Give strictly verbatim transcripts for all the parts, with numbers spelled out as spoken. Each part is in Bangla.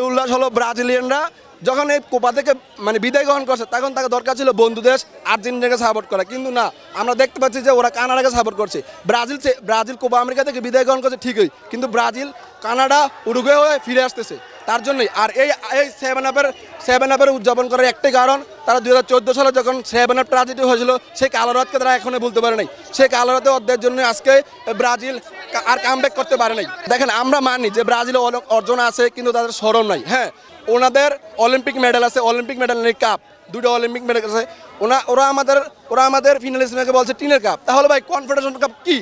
এই উল্লাস হলো ব্রাজিলিয়ানরা যখন এই কোপা থেকে মানে বিদায় গ্রহণ করছে, তখন তাকে দরকার ছিল বন্ধু দেশ আর্জেন্টিনাকে সাপোর্ট করা, কিন্তু না, আমরা দেখতে পাচ্ছি যে ওরা কানাডাকে সাপোর্ট করছে। ব্রাজিল ব্রাজিল কোপা আমেরিকা থেকে বিদায় গ্রহণ করছে ঠিকই, কিন্তু ব্রাজিল কানাডা উরুগুয়ে হয়ে ফিরে আসতেছে তার জন্যই। আর এই এই সেভেন আপের সেভেন আপের উদযাপন করার একটাই কারণ, তারা দুই হাজার চোদ্দো সালে যখন সেভেন আপ ট্র্যাজেডি হয়েছিল সেই কালো রাতকে তারা এখনো বলতে পারে নাই, সেই কালো রাতে অর্ধের জন্য আজকে ব্রাজিল আর কামব্যাক করতে পারে নাই। দেখেন, আমরা মানি যে ব্রাজিলে অনেক অর্জন আছে, কিন্তু তাদের স্মরণ নাই। হ্যাঁ, ওনাদের অলিম্পিক মেডেল আছে, অলিম্পিক মেডেল নেই কাপ, দুটো অলিম্পিক মেডেল আছে। ওনা ওরা আমাদের ওরা আমাদের ফিনালিস্টকে বলছে টিনের কাপ, তাহলে ভাই কনফেডারেশন কাপ কি?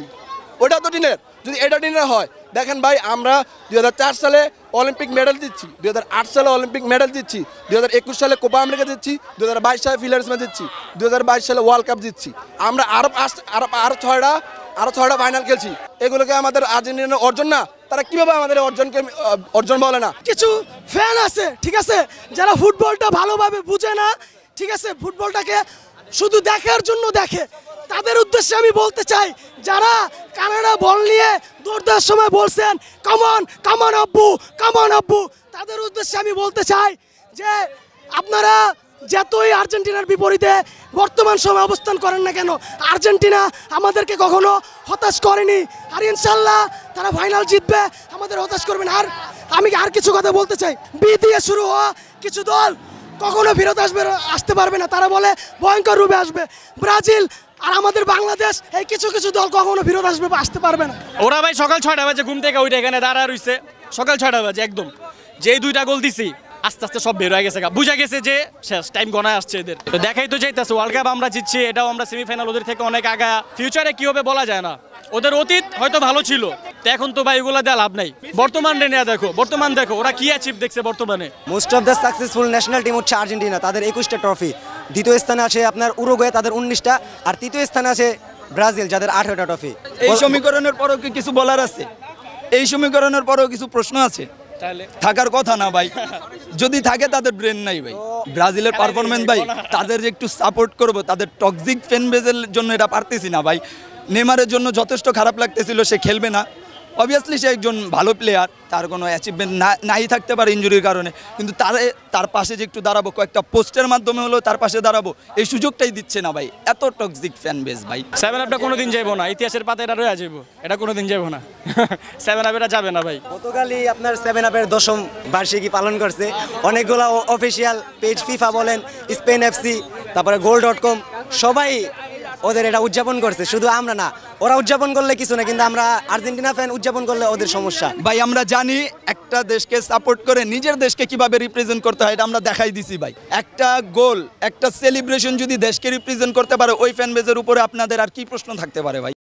ওটা তো টিনের, যদি এটা টিনের হয়। দেখেন ভাই, আমরা দুই সালে অলিম্পিক মেডেল দিচ্ছি, দুই সালে অলিম্পিক মেডেল দিচ্ছি, দুই সালে কোপা আমেরিকা দিচ্ছি, দুই সালে ফিলার্স ম্যাচ দিচ্ছি, দুই সালে ওয়ার্ল্ড কাপ দিচ্ছি, আমরা আরব আরব আরো ছয়টা আরও ছয়টা ফাইনাল খেলছি। এগুলোকে আমাদের আর্জেন্টিনার অর্জন না? তারা কীভাবে আমাদের অর্জনকে অর্জন বলে না? কিছু ফ্যান আছে, ঠিক আছে, যারা ফুটবলটা ভালোভাবে বুঝে না, ঠিক আছে, ফুটবলটাকে শুধু দেখার জন্য দেখে, তাদের উদ্দেশ্যে আমি বলতে চাই, যারা কানাডা বল নিয়ে দৌড়ার সময় বলছেন কামন কামন আব্বু কামন আব্বু, তাদের উদ্দেশ্যে আমি বলতে চাই যে আপনারা যতই আর্জেন্টিনার বিপরীতে বর্তমান সময় অবস্থান করেন না কেন, আর্জেন্টিনা আমাদেরকে কখনো হতাশ করেনি, আর ইনশাল্লাহ তারা ফাইনাল জিতবে, আমাদের হতাশ করবে না। আর আমি আর কিছু কথা বলতে চাই, বি দিয়ে শুরু হওয়া কিছু দল কখনো ফেরত আসবে আসতে পারবে না, তারা বলে ভয়ঙ্কর রূপে আসবে। ব্রাজিল আর আমাদের বাংলাদেশ, এই কিছু কিছু দল কখনো ফেরত আসবে বা আসতে পারবে না। ওরা ভাই সকাল ছয়টা বাজে ঘুম থেকে ওইটা এখানে দাঁড়া রয়েছে, সকাল ছয়টা বাজে একদম, যেই দুইটা গোল দিছি আস্তে আস্তে সব বের হয়ে গেছে, বুঝা গেছে যে শেষ টাইম গণায় আসছে এদের। তো দেখাই তো যাইতেছে, ওয়ার্ল্ড কাপ আমরা জিতছি, এটাও আমরা সেমিফাইনাল ওদের থেকে অনেক আগা, ফিউচারে কি হবে বলা যায় না। ওদের অতীত হয়তো ভালো ছিল, তো এখন তো ভাই এগুলো দেওয়া লাভ নাই। বর্তমান রেনে দেখো, বর্তমান দেখো ওরা কি অ্যাচিভ দেখছে বর্তমানে। Most of the successful national team হচ্ছে আর্জেন্টিনা, তাদের একুশটা ট্রফি। দ্বিতীয় স্থানে আছে আপনার উরুগুয়ে, তাদের উনিশটা। আর তৃতীয় স্থানে আছে ব্রাজিল, যাদের আঠারোটা ট্রফি। এই সমীকরণের পরও কি কিছু বলার আছে? এই সমীকরণের পরও কিছু প্রশ্ন আছে? থাকার কথা না ভাই, যদি থাকে তাদের ব্রেন নাই ভাই। ব্রাজিলের পারফরমেন্স ভাই, তাদের একটু সাপোর্ট করব, তাদের টক্সিক ফ্যান বেজের জন্য এটা পারতেছি না ভাই। নেইমারের জন্য যথেষ্ট খারাপ লাগতেছিল, সে খেলবে না, অবভিয়াসলি সে একজন ভালো প্লেয়ার, তার কোনো অ্যাচিভমেন্ট না নাই থাকতে পারে ইঞ্জুরির কারণে, কিন্তু তারে তার পাশে যে একটু দাঁড়াবো, কয়েকটা পোস্টের মাধ্যমে হলেও তার পাশে দাঁড়াবো, এই সুযোগটাই দিচ্ছে না ভাই। এত টক্সিক ফ্যান বেজ ভাই, সেভেন আপটা কোনোদিন যাইব না, ইতিহাসের পাতা এটা রয়ে যাবো, এটা কোনোদিন যাইব না, সেভেন আপ এটা যাবে না ভাই। গতকালই আপনার সেভেন আপের দশম বার্ষিকী পালন করছে, অনেকগুলো অফিসিয়াল পেজ, ফিফা বলেন, স্পেন এফসি, তারপরে গোল ডট কম, সবাই ওদের এটা উদযাপন করছে, শুধু আমরা না। ওরা উদযাপন করলে কিছু না, কিন্তু আমরা আর্জেন্টিনা ফ্যান উদযাপন করলে ওদের সমস্যা ভাই। আমরা জানি একটা দেশকে সাপোর্ট করে নিজের দেশকে কিভাবে রিপ্রেজেন্ট করতে হয়, এটা আমরা দেখাই দিছি ভাই। একটা গোল, একটা সেলিব্রেশন যদি দেশকে রিপ্রেজেন্ট করতে পারে, ওই ফ্যান বেজের উপরে আপনাদের আর কি প্রশ্ন থাকতে পারে ভাই।